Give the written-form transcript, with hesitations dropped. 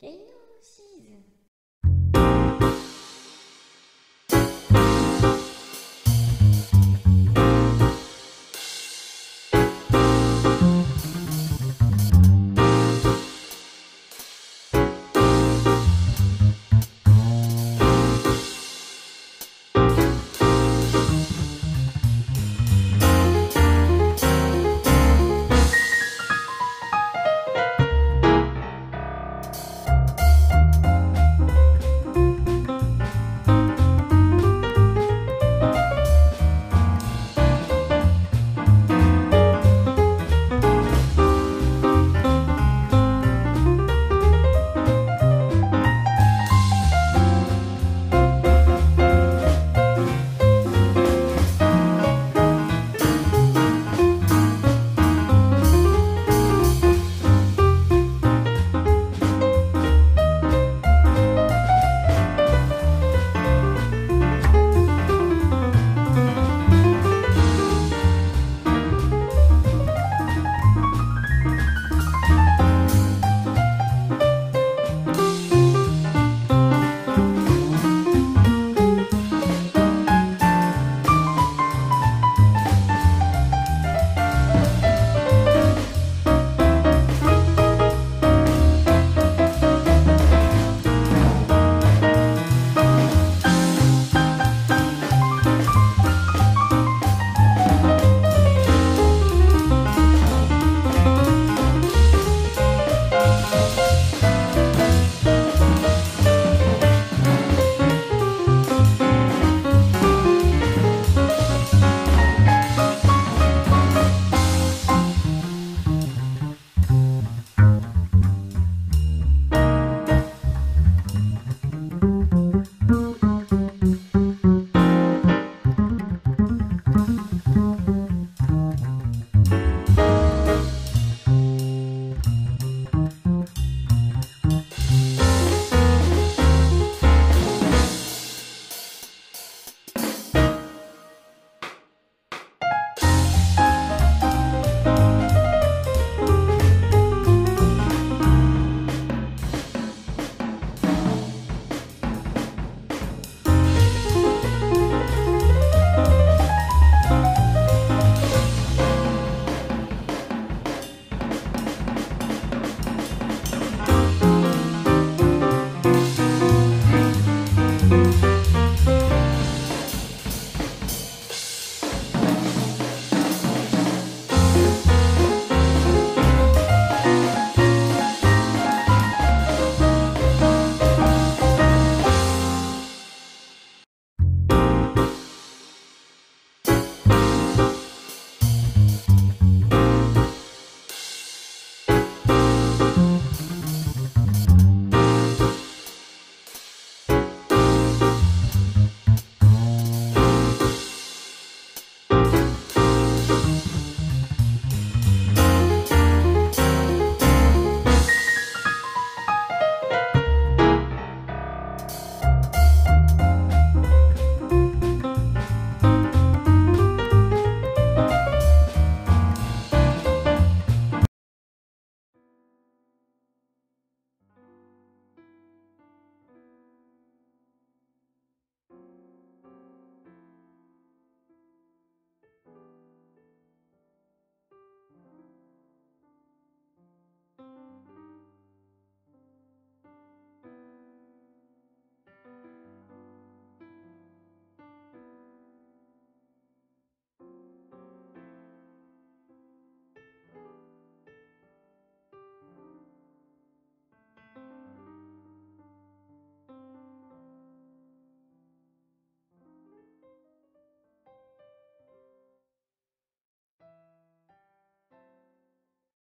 Okay.